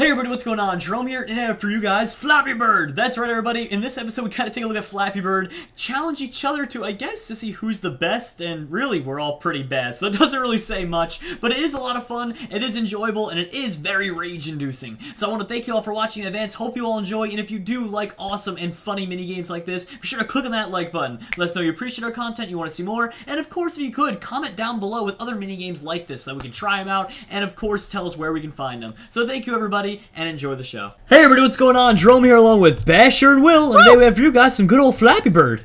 Hey everybody, what's going on? Jerome here, and for you guys, Flappy Bird! That's right everybody, in this episode we kind of take a look at Flappy Bird, challenge each other to, I guess, to see who's the best, and really, we're all pretty bad, so that doesn't really say much, but it is a lot of fun, it is enjoyable, and it is very rage-inducing. So I want to thank you all for watching in advance, hope you all enjoy, and if you do like awesome and funny minigames like this, be sure to click on that like button. Let us know you appreciate our content, you want to see more, and of course, if you could, comment down below with other minigames like this so that we can try them out, and of course, tell us where we can find them. So thank you everybody, and enjoy the show. Hey everybody, what's going on? Jerome here along with Bashur and Will, and today we have for you guys some good old Flappy Bird.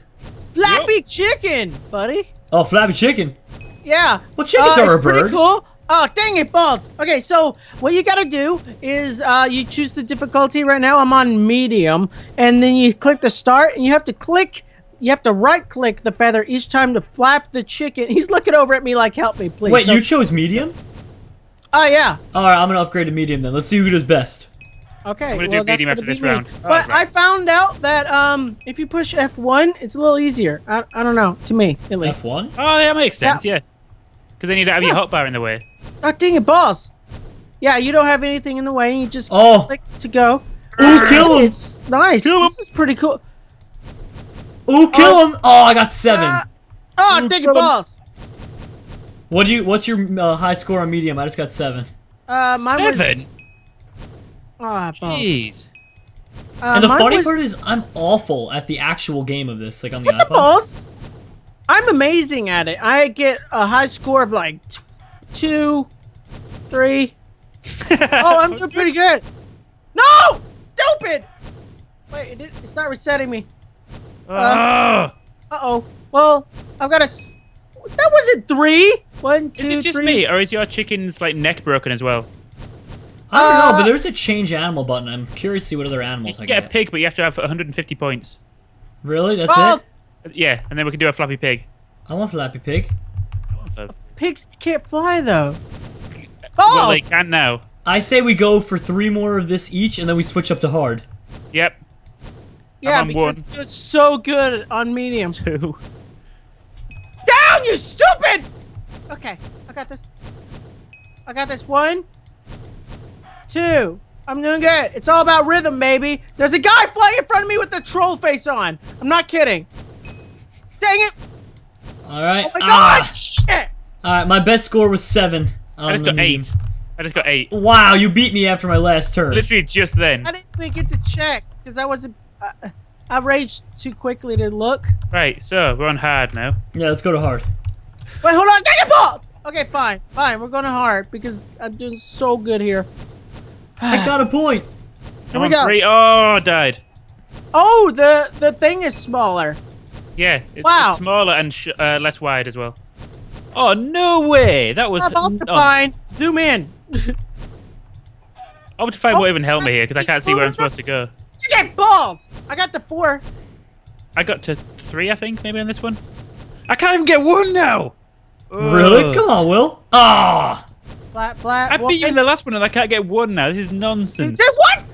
Flappy Chicken, buddy. Oh, Flappy Chicken? Yeah. Well, chickens are a bird. Pretty cool. Oh, dang it, balls. Okay, so what you gotta do is you choose the difficulty. Right now I'm on medium, and then you click the start, and you have to right-click the feather each time to flap the chicken. He's looking over at me like, help me, please. Wait, you chose medium? Oh, yeah. All right, I'm going to upgrade to medium then. Let's see who does best. Okay. I'm going to do medium after this round. But I found out that if you push F1, it's a little easier. I don't know. To me, at least. F1? Oh, yeah, that makes sense, yeah. Because then you don't have your hotbar in the way. Oh, dang it, balls. Yeah, you don't have anything in the way. You just click to go. Ooh, kill him. It's nice. Kill him. This is pretty cool. Ooh, kill him. Oh, I got 7. Oh, dang it, balls. What's your high score on medium? I just got 7. Mine 7? Ah, jeez. And the funny part is I'm awful at the actual game of this, like on the iPod. Balls? I'm amazing at it. I get a high score of like 2, 3. Oh, I'm doing pretty good. No! Stupid! Wait, it's not resetting me. Uh-oh. Well, I've got a... That wasn't 3. 1, 2, 3. Is it just me, or is your chicken's like neck broken as well? I don't know, but there's a change animal button. I'm curious to see what other animals I can get. A pig, but you have to have 150 points. Really? That's it? Yeah, and then we can do a Flappy Pig. I want Flappy Pig. Pigs can't fly though. Well, they can now. I say we go for 3 more of this each, and then we switch up to hard. Yep. Yeah, because it's so good on medium. 2. Down, you stupid! Okay, I got this. I got this. 1, 2. I'm doing good. It's all about rhythm, baby. There's a guy flying in front of me with the troll face on. I'm not kidding. Dang it! All right. Oh my god! Shit! All right, my best score was 7. I just got 8. I just got 8. Wow, you beat me after my last turn. Literally just then. I didn't even get to check because I wasn't. I raged too quickly to look. Right, so we're on hard now. Yeah, let's go to hard. Wait, hold on, dang it, balls! Okay, fine, fine, we're going to hard because I'm doing so good here. I got a point. Here we go. 3. Oh, I died. Oh, the thing is smaller. Yeah, it's smaller and less wide as well. Oh, no way! That was... Optifine, zoom in. Optifine won't even help me here because I can't see where I'm supposed to go. You get balls! I got to 4. I got to 3, I think, maybe on this one. I can't even get 1 now! Really? Come on, Will. Ah! Flat, flat. I beat you in the last one and I can't get 1 now. This is nonsense. What?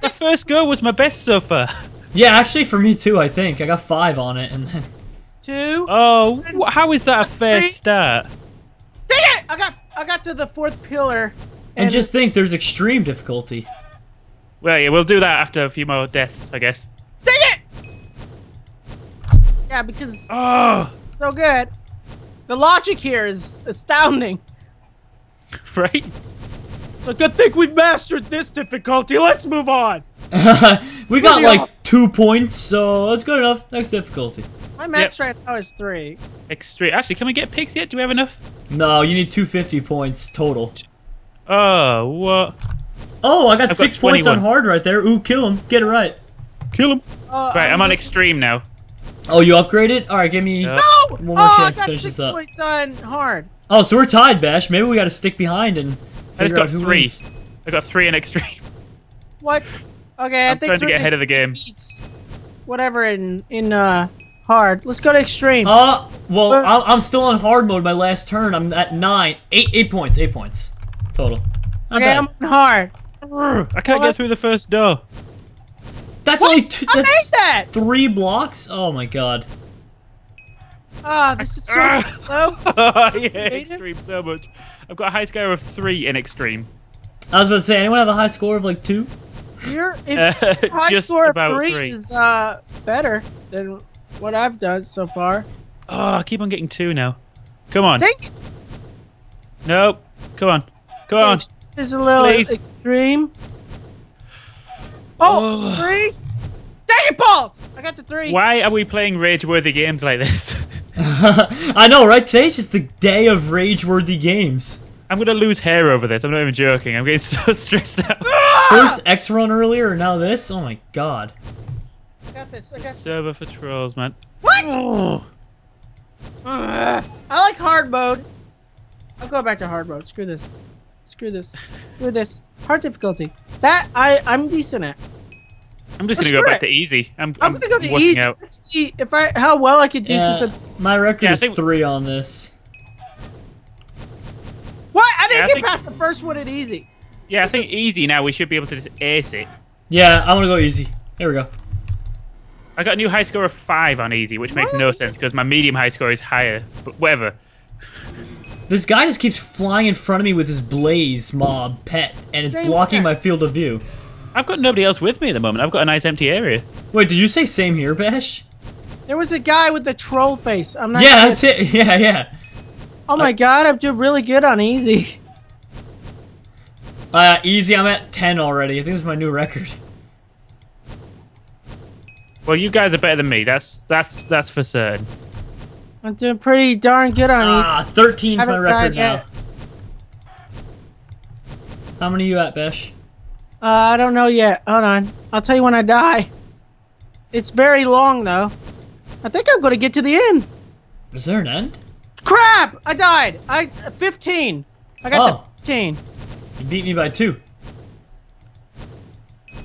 The first go was my best so far. Yeah, actually for me too, I think. I got 5 on it and then... 2. Oh, how is that a fair 3. Start? Dang it! I got to the 4th pillar. And just think, there's extreme difficulty. Well, yeah, we'll do that after a few more deaths, I guess. Dang it! Yeah, because it's so good. The logic here is astounding. Right? It's a good thing we've mastered this difficulty. Let's move on. We got like off. 2 points, so that's good enough. Next difficulty. My max right now is 3. Extreme. Actually, can we get pigs yet? Do we have enough? No, you need 250 points total. Oh, what? Oh, I got 6 points on hard right there. Ooh, kill him. Get it right. Kill him. Right, I'm on extreme now. Oh, you upgraded? All right, give me one more chance to finish this up. I got 6 points on hard. Oh, so we're tied, Bash. Maybe we got to stick behind and figure out who wins. I got 3 in extreme. What? Okay, I think I'm trying to get ahead of the game. Whatever in hard. Let's go to extreme. Well, I'm still on hard mode. My last turn, I'm at 9. 8 points. 8 points total. Okay, I'm on hard. I can't get through the first door. That's only that's 3 blocks? Oh my god. Ah, this is so slow. Yeah, extreme so much. I've got a high score of 3 in extreme. I was about to say, anyone have a high score of like 2? Your high score of 3 is better than what I've done so far. Oh, I keep on getting 2 now. Come on. Thanks. Nope. Come on. Come on. This is a little extreme. Oh, 3? Dang it, balls! I got the 3. Why are we playing rage-worthy games like this? I know, right? Today's just the day of rage-worthy games. I'm gonna lose hair over this. I'm not even joking. I'm getting so stressed out. First X run earlier, and now this. Oh my god. I got this. I got server for trolls, man. What? Oh. I like hard mode. I'm going back to hard mode. Screw this. Screw this. Screw this. Hard difficulty. That I'm decent at. I'm just gonna go back to easy. I'm gonna go to easy. Let's see if how well I could do. Since my record is 3 on this. What? I didn't get past the first one at easy. Yeah, I think easy now. We should be able to just ace it. Yeah, I want to go easy. There we go. I got a new high score of 5 on easy, which makes no sense because my medium high score is higher. But whatever. This guy just keeps flying in front of me with his blaze mob pet, and it's blocking my field of view. I've got nobody else with me at the moment. I've got a nice empty area. Wait, did you say same here, Bash? There was a guy with the troll face. I'm not. Yeah, that's it. Yeah, yeah. Oh my god, I'm doing really good on easy. Easy, I'm at 10 already. I think this is my new record. Well, you guys are better than me. That's for certain. I'm doing pretty darn good on easy. 13's my record now. How many are you at, Besh? I don't know yet. Hold on. I'll tell you when I die. It's very long, though. I think I'm going to get to the end. Is there an end? Crap! I died! 15! I got the 15. You beat me by 2.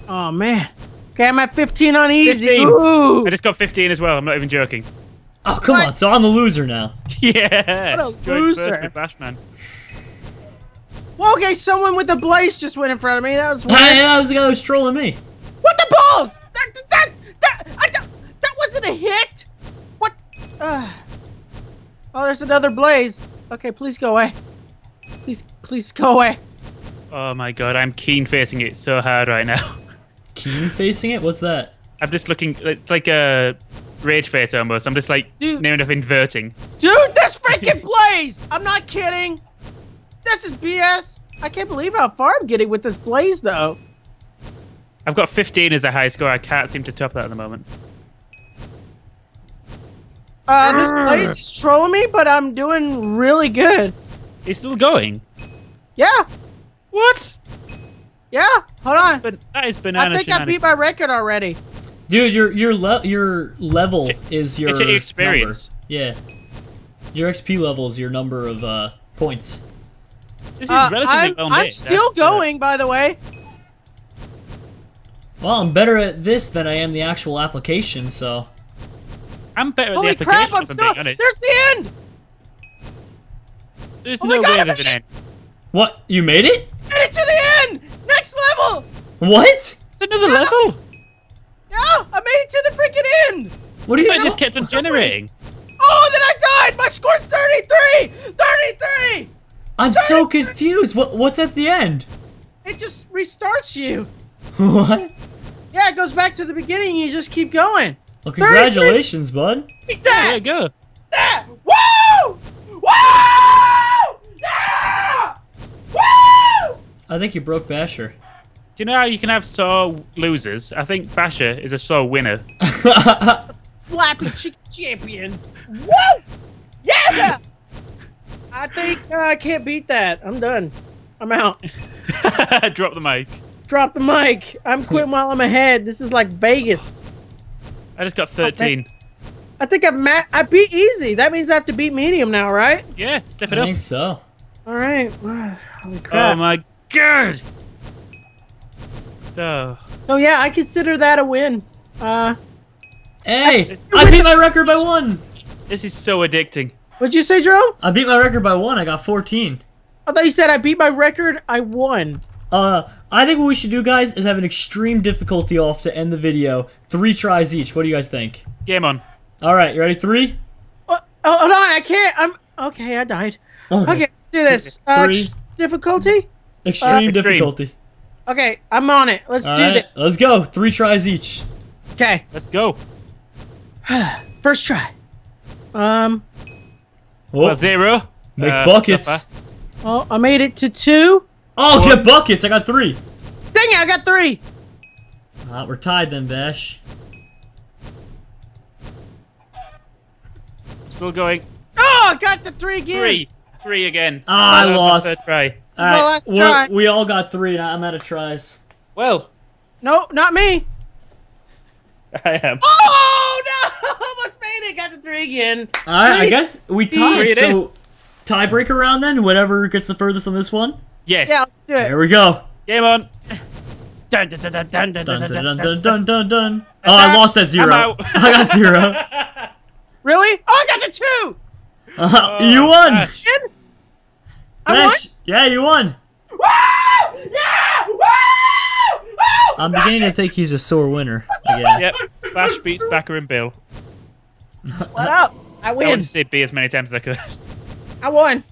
Oh, man. Okay, I'm at 15 on easy. 15. Ooh. I just got 15 as well. I'm not even joking. Oh, come on. So I'm the loser now. Yeah. What a loser. Bashman. Well, okay, someone with the blaze just went in front of me. That was weird. Yeah, that was the guy who was trolling me. What the balls? That wasn't a hit. What? Oh, there's another blaze. Okay, please go away. Please go away. Oh my god, I'm keen facing it so hard right now. Keen facing it? What's that? I'm just looking. It's like a rage face almost. I'm just like near enough inverting. Dude, this freaking blaze! I'm not kidding. This is BS. I can't believe how far I'm getting with this blaze though. I've got 15 as a high score. I can't seem to top that at the moment. This place is trolling me, but I'm doing really good. It's still going? Yeah. What? Yeah. Hold on. But that is banana. I think I beat my record already. Dude, your level is your experience. Number. Yeah. Your XP level is your number of points. This is relatively well made. I'm still going, by the way. Well, I'm better at this than I am the actual application, so. I'm better at the application. Holy crap, there's the end! There's no way there's an end. What? You made it? Made it to the end! Next level! What? It's another level? No, I made it to the freaking end! What are you doing? I just kept on generating. Oh, then I died! My score's 33! 33! I'm so confused. What's at the end? It just restarts you. What? Yeah, it goes back to the beginning. You just keep going. Well, congratulations, bud. Eat that! Yeah, go. That! Woo! Woo! Yeah! Woo! I think you broke Bashur. Do you know how you can have sore losers? I think Bashur is a sore winner. Flappy chicken champion. Woo! Yeah! I think I can't beat that. I'm done. I'm out. Drop the mic. Drop the mic. I'm quitting while I'm ahead. This is like Vegas. I just got 13. I think I beat easy. That means I have to beat medium now, right? Yeah, step it up. I think so. All right. Holy crap. Oh my god. Oh. So yeah, I consider that a win. Hey, I beat my record by 1. This is so addicting. What'd you say, Jerome? I beat my record by 1. I got 14. I thought you said I beat my record. I won. I think what we should do, guys, is have an extreme difficulty off to end the video. 3 tries each. What do you guys think? Game on. All right, you ready? 3? Oh, hold on, I can't. I'm okay. I died. Okay, let's do this. 3 difficulty. Extreme difficulty. Okay, I'm on it. Let's do this. Let's go. 3 tries each. Okay. Let's go. First try. Oh. 0. Make buckets. Oh, I made it to 2. Oh, get buckets. I got 3. Dang it, I got 3. We're tied then, Bash. Still going. Oh, I got the 3 again. 3 again. Ah, I lost. Try. All right. Last try. We all got 3, and I'm out of tries. Well. No, not me. I am. Oh, no! Almost made it. Got the 3 again. All right, I guess we tied. So, tiebreaker round then? Whatever gets the furthest on this one? Yes. Yeah, let's do it. There we go. Game on. Dun, dun, dun, dun, dun, dun, dun, dun, dun, dun, dun. Oh, I lost that 0. I got 0. Really? Oh, I got the 2! You won! Gosh. Bash, yeah, you won! Woo! Yeah! Woo! Woo! I'm beginning to think he's a sore winner again. Yep. Bash beats Backer and Bill. What up? I win. I wanted to say B as many times as I could. I won.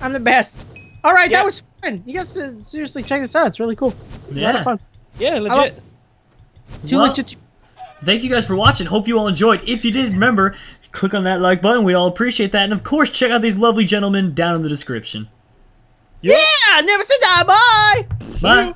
I'm the best. All right, that was fun. You guys should seriously check this out. It's really cool. It's a lot of fun. Yeah, legit. Thank you guys for watching. Hope you all enjoyed. If you did, remember, click on that like button. We all appreciate that. And, of course, check out these lovely gentlemen down in the description. Yeah, never say die. Bye. Bye.